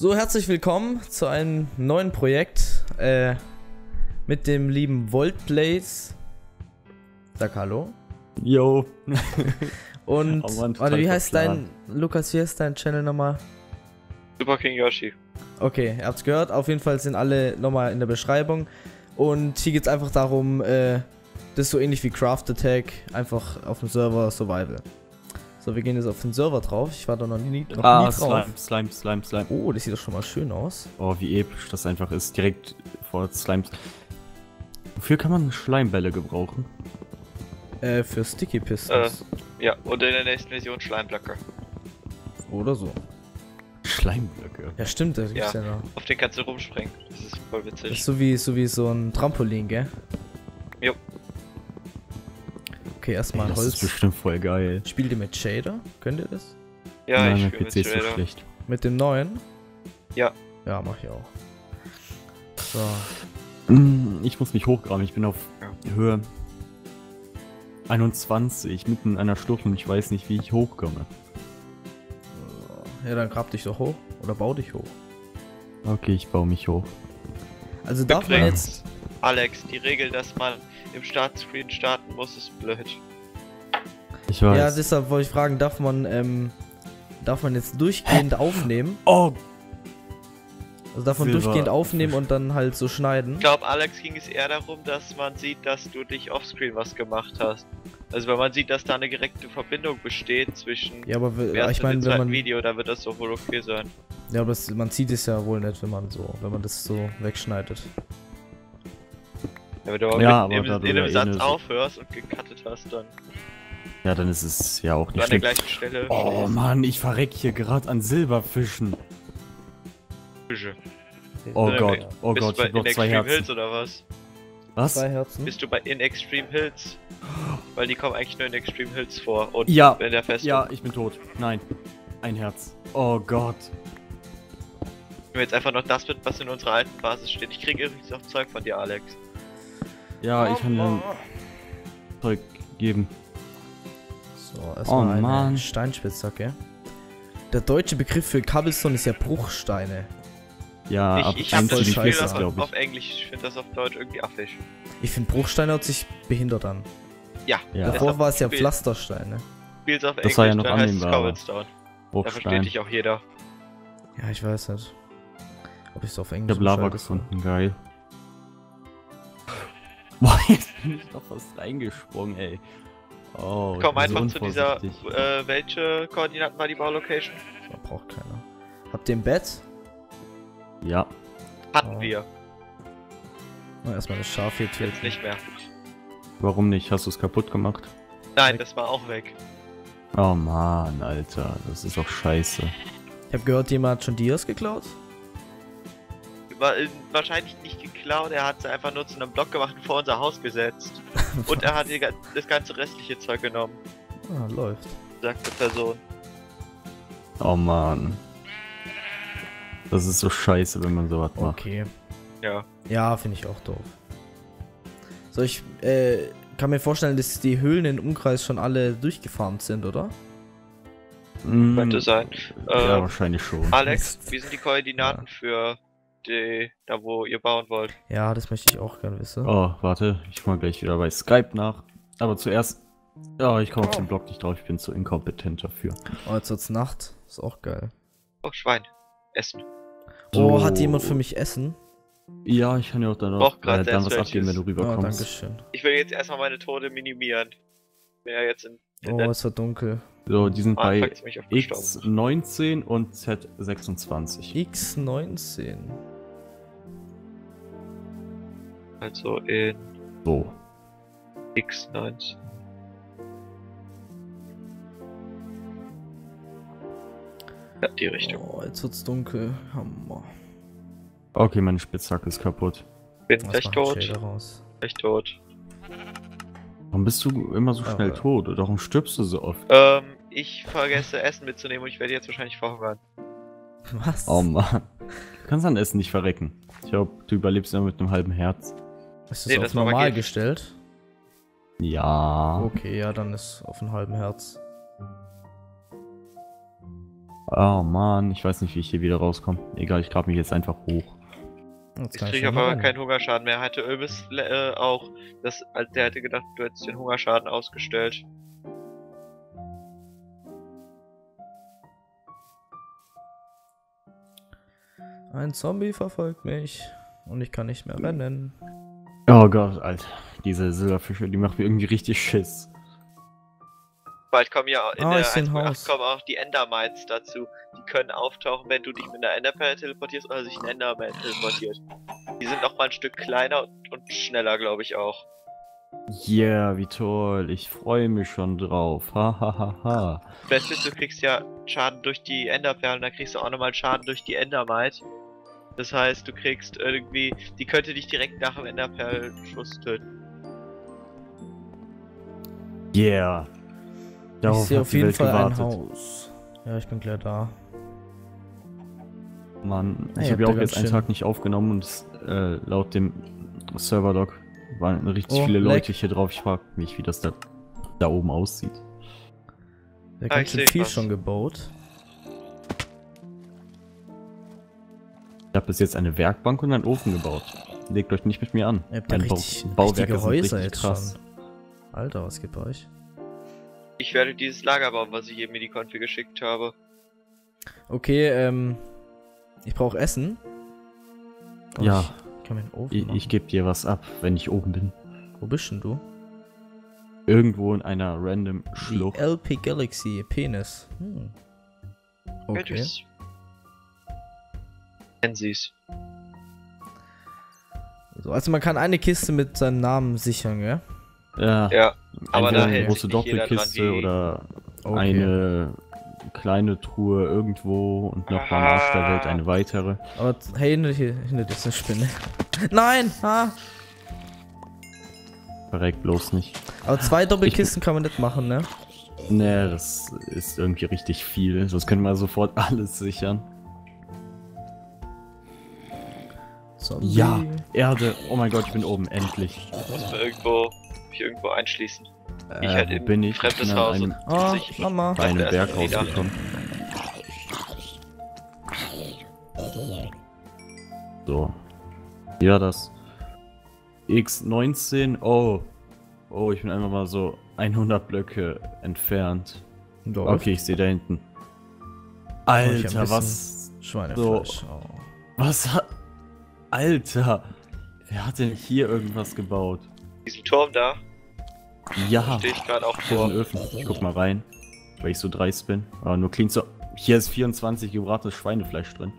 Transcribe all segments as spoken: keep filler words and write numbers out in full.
So, herzlich willkommen zu einem neuen Projekt äh, mit dem lieben Voltplays. Sag hallo. Yo. Und oh Mann, warte, wie heißt dein, Lukas, wie heißt dein Channel nochmal? Superkingyoshi. Okay, ihr habt's gehört. Auf jeden Fall sind alle nochmal in der Beschreibung. Und hier geht's einfach darum, äh, das ist so ähnlich wie Craft Attack, einfach auf dem Server Survival. So, wir gehen jetzt auf den Server drauf. Ich war da noch nie, noch ah, nie drauf. Slime, Slime, Slime, Slime. Oh, das sieht doch schon mal schön aus. Oh, wie episch das einfach ist. Direkt vor Slimes. Wofür kann man Schleimbälle gebrauchen? Äh, für Sticky Pistons. Äh, ja, und in der nächsten Version Schleimblöcke. Oder so. Schleimblöcke? Ja, stimmt, das gibt's ja, ja noch. Auf den kannst du rumspringen. Das ist voll witzig. Das ist so wie, so wie so ein Trampolin, gell? Jo. Okay, erstmal Holz. Das ist bestimmt voll geil. Spielt ihr mit Shader? Könnt ihr das? Ja, nein, ich spiele mit P C Shader. Ist so schlecht. Mit dem neuen? Ja. Ja, mach ich auch. So. Ich muss mich hochgraben, ich bin auf ja. Höhe einundzwanzig, mitten in einer Schlucht und ich weiß nicht, wie ich hochkomme. Ja, dann grab dich doch hoch. Oder bau dich hoch. Okay, ich baue mich hoch. Also darf Beklingst. man jetzt... Alex, die Regel, dass man im Startscreen starten muss, ist blöd. Ich weiß. Ja, deshalb wollte ich fragen, darf man, ähm, darf man jetzt durchgehend Hä? aufnehmen? Oh! Also darf man Silber. durchgehend aufnehmen und dann halt so schneiden? Ich glaube, Alex ging es eher darum, dass man sieht, dass du dich offscreen was gemacht hast. Also wenn man sieht, dass da eine direkte Verbindung besteht zwischen... Ja, aber ich meine, wenn man... Video, dann wird das doch wohl okay sein. Ja, aber das, man sieht es ja wohl nicht, wenn man so, wenn man das so wegschneidet. Ja, wenn du aber ja, mit aber dem, in dem Satz aufhörst und gecuttet hast, dann... Ja, dann ist es ja auch nicht schlimm. An der gleichen Stelle. Oh Mann, ich verreck hier gerade an Silberfischen. Fische. Oh Gott, okay. oh Bist Gott, ich hab noch zwei Extreme Herzen. Hills oder was? Was? Zwei Herzen? Bist du bei In Extreme Hills? Weil die kommen eigentlich nur in Extreme Hills vor und ja, in der Festung. Ja, ich bin tot. Nein. Ein Herz. Oh Gott. Ich nehme jetzt einfach noch das mit, was in unserer alten Basis steht. Ich kriege übrigens auch Zeug von dir, Alex. Ja, ich kann dir Zeug geben. So, erstmal oh, eine Steinspitzhacke. Der deutsche Begriff für Cobblestone ist ja Bruchsteine. Ja, aber ich, ich hab das Gefühl, das auf, auf Englisch, ich finde das auf Deutsch irgendwie affig. Ich finde Bruchsteine hört sich behindert an. Ja. ja. Davor war es ja Pflasterstein, ne? Spiel's auf Englisch, das war ja noch dann heißt es Cobblestone. Da versteht dich auch jeder. Ja, ich weiß nicht. Ob ich es auf Englisch... Ich hab Lava gefunden, geil. Boah, jetzt bin ich doch fast reingesprungen, ey. Oh, komm einfach zu dieser, äh, welche Koordinaten war die Baulocation? Da braucht keiner. Habt ihr ein Bett? Ja. Hatten oh. wir. Na, erstmal das Schaf hier töten. Jetzt nicht mehr. Warum nicht? Hast du es kaputt gemacht? Nein, weg. das war auch weg. Oh man, Alter, das ist doch scheiße. Ich hab gehört, jemand hat schon Dias geklaut? Wahrscheinlich nicht geklaut, er hat sie einfach nur zu einem Block gemacht und vor unser Haus gesetzt. Und er hat das ganze restliche Zeug genommen. Ah, läuft. Sagte Person. Oh man. Das ist so scheiße, wenn man sowas macht. Okay. Ja. Ja, finde ich auch doof. So, ich äh, kann mir vorstellen, dass die Höhlen im Umkreis schon alle durchgefarmt sind, oder? Könnte sein. Ja, äh, wahrscheinlich schon. Alex, wie sind die Koordinaten ja. für... Die, da wo ihr bauen wollt. Ja, das möchte ich auch gerne wissen. Oh, warte, ich komme gleich wieder bei Skype nach. Aber zuerst... Ja, ich komme oh. auf den Blog nicht drauf, ich bin zu inkompetent dafür. Oh, jetzt wird's Nacht. Ist auch geil. Oh, Schwein. Essen. Oh, oh. hat jemand für mich Essen? Ja, ich kann ja auch danach äh, dann was abgeben, wenn du rüberkommst. Oh, Dankeschön. Ich will jetzt erstmal meine Tode minimieren. Ich bin ja jetzt in... in oh, es wird dunkel. So, die sind oh, bei X neunzehn und Z sechsundzwanzig. X neunzehn. Also in... So. X neunzehn. Ja, die Richtung. Oh, jetzt wird's dunkel. Hammer. Okay, meine Spitzhacke ist kaputt. Bin gleich tot. Gleich tot. Warum bist du immer so schnell okay. tot? Oder warum stirbst du so oft? Ähm, ich vergesse Essen mitzunehmen und ich werde jetzt wahrscheinlich verhungern. Was? Oh Mann. Du kannst an Essen nicht verrecken. Ich glaube, du überlebst immer mit einem halben Herz. Ist das nee, auf das normal gestellt? Ja. Okay, ja, dann ist auf einem halben Herz. Oh Mann, ich weiß nicht, wie ich hier wieder rauskomme. Egal, ich grab mich jetzt einfach hoch. Das ich kriege aber rein. keinen Hungerschaden mehr. Hatte Öbis äh, auch. Das, der hätte gedacht, du hättest den Hungerschaden ausgestellt. Ein Zombie verfolgt mich. Und ich kann nicht mehr rennen. Oh Gott, Alter. Diese Silberfische, die machen mir irgendwie richtig Schiss. Bald kommen ja in oh, der eins Punkt acht kommen auch die Endermines dazu. Die können auftauchen, wenn du dich mit einer Enderperle teleportierst oder sich ein Enderman teleportiert. Die sind noch mal ein Stück kleiner und, und schneller, glaube ich auch. Yeah, wie toll. Ich freue mich schon drauf. Hahaha. Beste ist, du kriegst ja Schaden durch die Enderperlen, dann kriegst du auch nochmal Schaden durch die Endermite. Das heißt, du kriegst irgendwie... Die könnte dich direkt nach dem Enderperlenschuss töten. Yeah. Darauf ich sehe auf jeden Fall gewartet. ein Haus. Ja, ich bin gleich da. Mann, ich hey, habe ja auch jetzt einen schön. Tag nicht aufgenommen und es, äh, laut dem Server-Log waren richtig oh, viele leck. Leute hier drauf. Ich frage mich, wie das da, da oben aussieht. Da ah, ist viel was. schon gebaut. Ich habe bis jetzt eine Werkbank und einen Ofen gebaut. Legt euch nicht mit mir an. Ihr habt ein richtig, ba Bauwerk ist Häuser richtig krass. Schon. Alter, was gibt bei euch? Ich werde dieses Lager bauen, was ich eben in die Konfi geschickt habe. Okay, ähm... ich brauche Essen. Oh, ja. Ich, kann Ofen ich, ich gebe dir was ab, wenn ich oben bin. Wo bist denn du? Irgendwo in einer random Schlucht. Die L P Galaxy, Penis. Hm. Okay. Sie's. So, also man kann eine Kiste mit seinem Namen sichern, gell? Ja. Ja. Aber da eine große Doppelkiste oder okay. eine kleine Truhe irgendwo und noch mal aus der Welt eine weitere. Aber hey, hinter dir ist eine Spinne. Nein! Ha! Verreckt bloß nicht. Aber zwei Doppelkisten ich, kann man nicht machen, ne? Ne, das ist irgendwie richtig viel. Sonst können wir sofort alles sichern. Zombie. Ja, Erde. Oh mein Gott, ich bin oben, endlich. Muss man irgendwo. irgendwo einschließen. Äh, ich halt bin ich fremdes Haus einem, und oh, ich Mama. bei einem Berg rausgekommen. So. Ja, das. X neunzehn. Oh. Oh, ich bin einfach mal so hundert Blöcke entfernt. Doch. Okay, ich sehe da hinten. Alter, oh, was. Schweinefleisch. So, oh. Was hat. Alter. Wer hat denn hier irgendwas gebaut? Diesen Turm da? Ja. Da stehe ich gerade auch vor. Ich guck mal rein, weil ich so dreist bin. Aber nur klingt so. Hier ist vierundzwanzig gebratenes Schweinefleisch drin.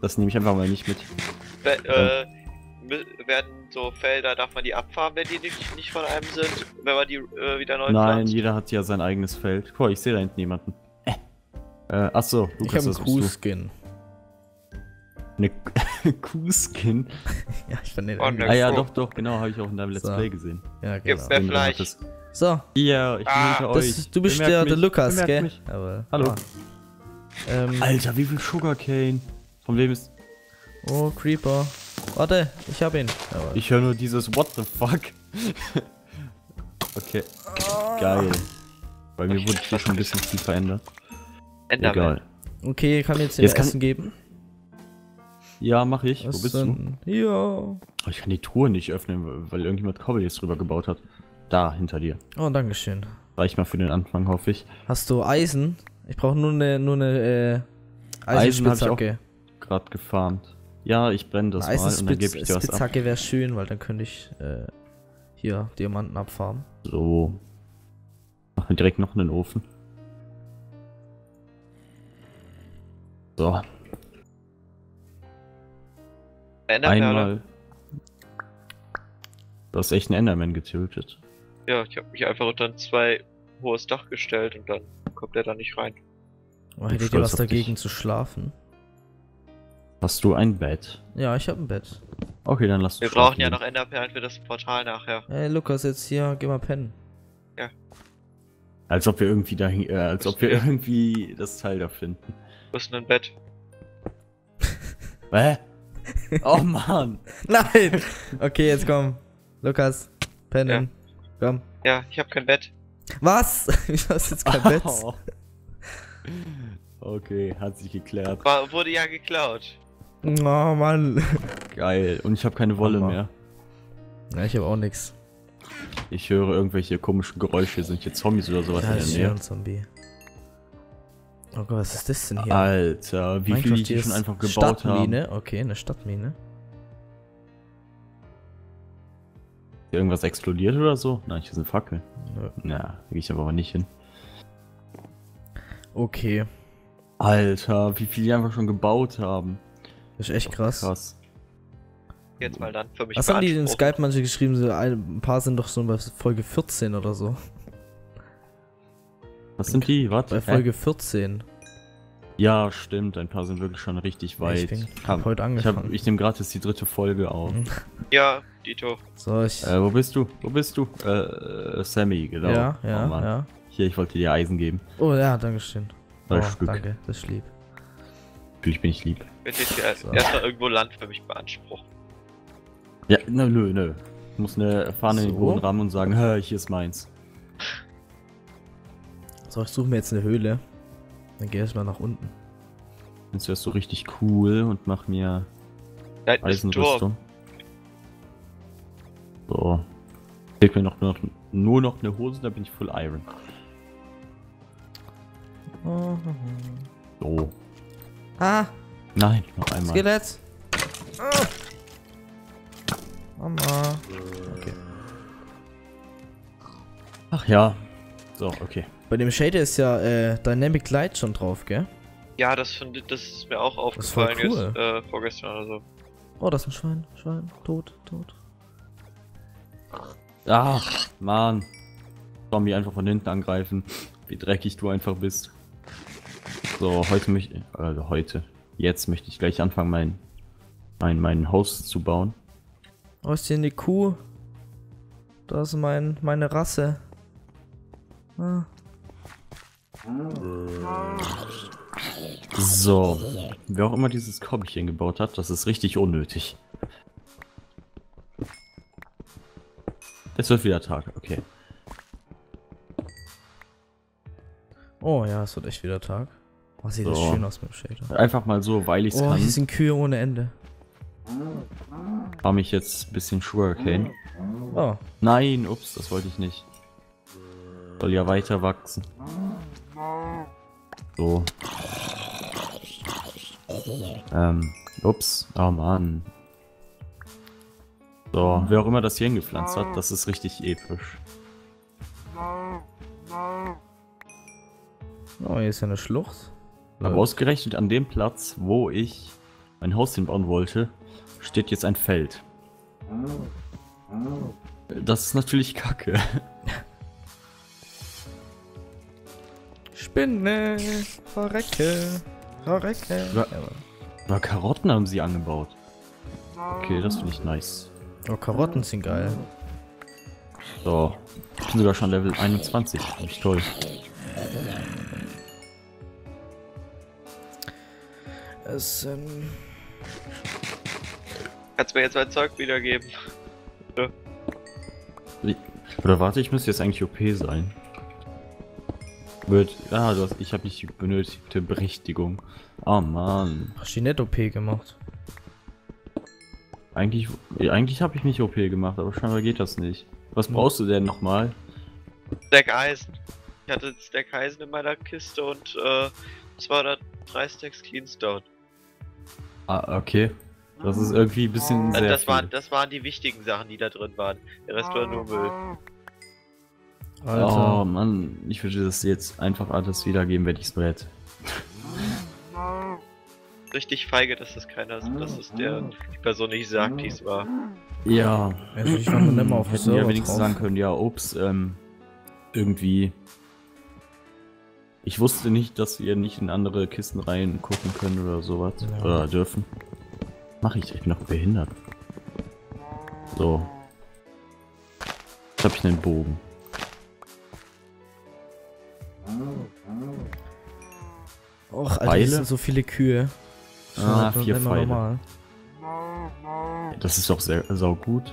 Das nehme ich einfach mal nicht mit. Be äh, werden so Felder, darf man die abfahren, wenn die nicht, nicht von einem sind? Wenn man die äh, wieder neu Nein, pflanzt? Jeder hat ja sein eigenes Feld. Guck mal, ich sehe da hinten jemanden. Äh, achso, Lukas, das bist du. Eine Kuhskin. Ja, ich fand den oh, ne, ah ja, doch, doch, genau, habe ich auch in deinem Let's so. Play gesehen. Ja, genau. Gibt's mehr Fleisch? So. Ja, ich bin ah, hinter euch. Ist, du bist bemerkt der, der Lukas, gell? Mich. Aber, Hallo. Ah. Ähm. Alter, wie viel Sugarcane? Von wem ist... Oh, Creeper. Warte, ich hab ihn. Aber ich höre nur dieses What the fuck. Okay. Oh. Geil. Bei mir wurde das schon ein bisschen viel verändert. Enderman. Egal. Okay, kann mir jetzt den jetzt Essen geben? Ja, mach ich. Was Wo bist denn? du? Ja. Ich kann die Truhe nicht öffnen, weil irgendjemand Cobble jetzt drüber gebaut hat. Da, hinter dir. Oh, dankeschön. Reicht mal für den Anfang, hoffe ich. Hast du Eisen? Ich brauche nur eine nur ne, äh, Eisenspitzhacke. Eisen hab ich auch gerade gefarmt. Ja, ich brenne das mal und dann gebe ich dir was ab. Eisenspitzhacke wäre schön, weil dann könnte ich äh, hier Diamanten abfarmen. So. Machen wir direkt noch einen Ofen. So. Enderman, Einmal. Oder? Du hast echt einen Enderman getötet. Ja, ich habe mich einfach unter ein zwei hohes Dach gestellt und dann kommt er da nicht rein. Oh, hättet ihr was dagegen zu schlafen? Hast du ein Bett? Ja, ich habe ein Bett. Okay, dann lass uns. Wir brauchen ja noch Enderperlen für das Portal nachher. Ey, Lukas, jetzt hier, geh mal pennen. Ja. Als ob wir irgendwie da äh, als ob wir irgendwie das Teil da finden. Du hast ein Bett. Hä? Oh Mann! Nein! Okay, jetzt komm. Lukas, pennen. Ja. Komm. Ja, ich hab kein Bett. Was? Du hast jetzt kein oh. Bett? Okay, hat sich geklärt. War, wurde ja geklaut. Oh Mann. Geil. Und ich habe keine Wolle oh, mehr. Ja, ich habe auch nichts. Ich höre irgendwelche komischen Geräusche. Sind hier Zombies oder sowas ja, in der Nähe? Ein Zombie. Oh Gott, was ist das denn hier? Alter, wie viel ich hier schon einfach gebaut Stadtmine. Haben. Okay, eine Stadtmine. Ist irgendwas explodiert oder so? Nein, hier sind Fackeln. Nö. Na, da gehe ich aber auch nicht hin. Okay. Alter, wie viel die einfach schon gebaut haben. Das ist echt das ist krass. krass. Jetzt mal dann für mich. Was haben die in Skype manche geschrieben? So ein paar sind doch so bei Folge vierzehn oder so. Was sind die? Warte. Bei Folge äh? vierzehn. Ja, stimmt. Ein paar sind wirklich schon richtig weit. Ich hab heute angefangen. Ich, ich nehme gerade jetzt die dritte Folge auf. Ja, Dito. So, ich äh, wo bist du? Wo bist du? Äh, Sammy, genau. Ja, ja, oh, ja. Hier, ich wollte dir Eisen geben. Oh ja, danke schön. Oh, danke, das ist lieb. Natürlich bin ich lieb. Bitte so. Erstmal irgendwo Land für mich beanspruchen. Ja, nö, nö, nö. Ich muss eine Fahne so. in den Boden rammen und sagen, hör, hier ist meins. So, ich suche mir jetzt eine Höhle. Dann geh erstmal nach unten. Jetzt wärst du richtig cool und mach mir Leid Eisenrüstung. So. Fehlt mir noch, noch, nur noch eine Hose, da bin ich full iron. So. Ah! Nein, noch einmal. Skelett! Ah. Mama. Okay. Ach ja. So, okay. Bei dem Shader ist ja äh, Dynamic Light schon drauf, gell? Ja, das, find, das ist mir auch aufgefallen das cool. jetzt, äh, vorgestern oder so. Oh, das ist ein Schwein, Schwein, tot, tot. Ach, Mann. Zombie einfach von hinten angreifen. Wie dreckig du einfach bist. So, heute möchte also heute. Jetzt möchte ich gleich anfangen, mein, mein, mein Haus zu bauen. Oh, ist hier eine Kuh. Das ist mein, meine Rasse. Ah. So. Wer auch immer dieses Korbchen gebaut hat, das ist richtig unnötig. Es wird wieder Tag, okay. Oh ja, es wird echt wieder Tag. Oh, sieht so. das schön aus mit dem Shader. Einfach mal so, weil ich es oh, kann. Oh, hier sind Kühe ohne Ende. Farm ich jetzt ein bisschen Sugarcane. Oh. Nein, ups, das wollte ich nicht. Soll ja weiter wachsen. So. Ähm, ups, oh Mann. So, wer auch immer das hier hingepflanzt hat, das ist richtig episch. Oh, hier ist ja eine Schlucht. Aber ausgerechnet an dem Platz, wo ich mein Haus hinbauen wollte, steht jetzt ein Feld. Das ist natürlich kacke. Spinne, verrecke, verrecke. Über, über Karotten haben sie angebaut. Okay, das finde ich nice. Oh, Karotten sind geil. So, ich bin sogar schon Level einundzwanzig. Finde ich toll. Es, ähm... Kannst du mir jetzt mein Zeug wiedergeben? Ja. Oder warte, ich müsste jetzt eigentlich O P sein. Wird. Ah, du hast, ich habe nicht die benötigte Berichtigung. Oh Mann. Hast du nicht O P gemacht? Eigentlich, eigentlich habe ich nicht O P gemacht, aber scheinbar geht das nicht. Was brauchst du denn nochmal? Stack Eisen. Ich hatte Stack Eisen in meiner Kiste und äh, zweihundertdrei Stacks Clean Stone. Ah, okay. Das ist irgendwie ein bisschen sehr das, waren, das waren die wichtigen Sachen, die da drin waren. Der Rest war nur Müll. Alter. Oh Mann, ich würde das jetzt einfach alles wiedergeben, wenn ich es nur hätte. Richtig feige, dass das keiner ist, dass es der die Person nicht sagt, die es war. Ja, also ich war immer auf hätten ja wenigstens drauf. sagen können, ja, ups, ähm, irgendwie. Ich wusste nicht, dass wir nicht in andere Kisten rein gucken können oder sowas. Ja. Oder dürfen. Mach ich, ich bin doch behindert. So. Jetzt hab ich einen Bogen. Och, Alter, hier sind so viele Kühe. Ah, vier Pfeile. Das ist doch sehr, sau gut.